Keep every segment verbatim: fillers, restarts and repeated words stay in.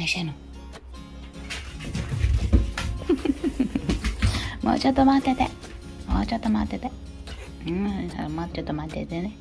نشنو.もうちょっと待ってて。もうちょっと待ってて。うん、もうちょっと待っててね。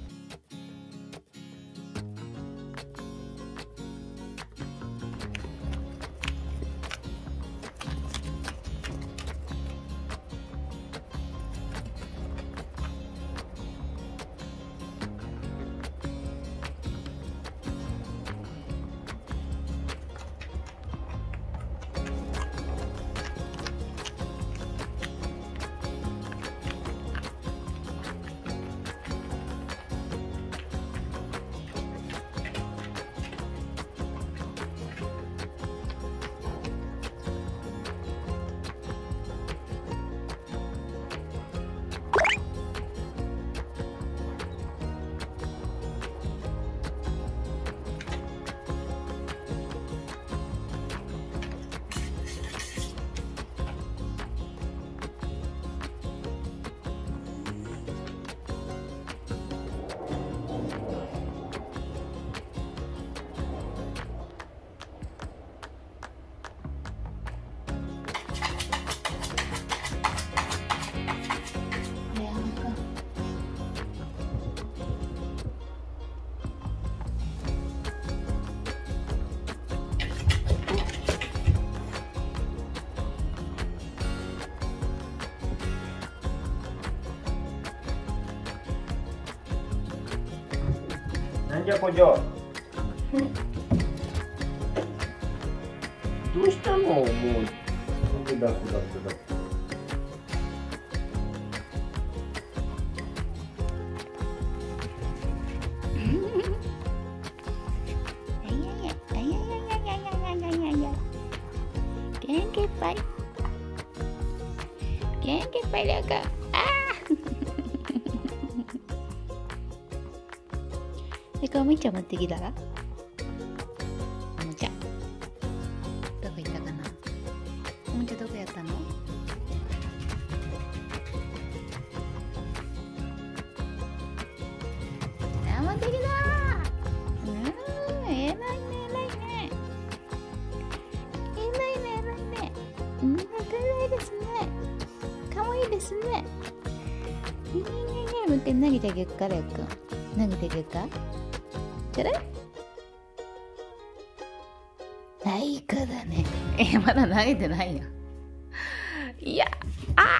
こじゃあ、どうしたの？もうだってだってだって。元気いっぱい。元気いっぱいだから。ああ。おもちゃ持ってきたらおもちゃどこ行ったかなおもちゃどこやったのあ持ってきたうん偉いね偉いね偉いね偉いねうんかわいいですねかわいいですねいいねいいねもう一回投げてあげるからよく投げてあげるかないかだねえまだ投げてないよいやあ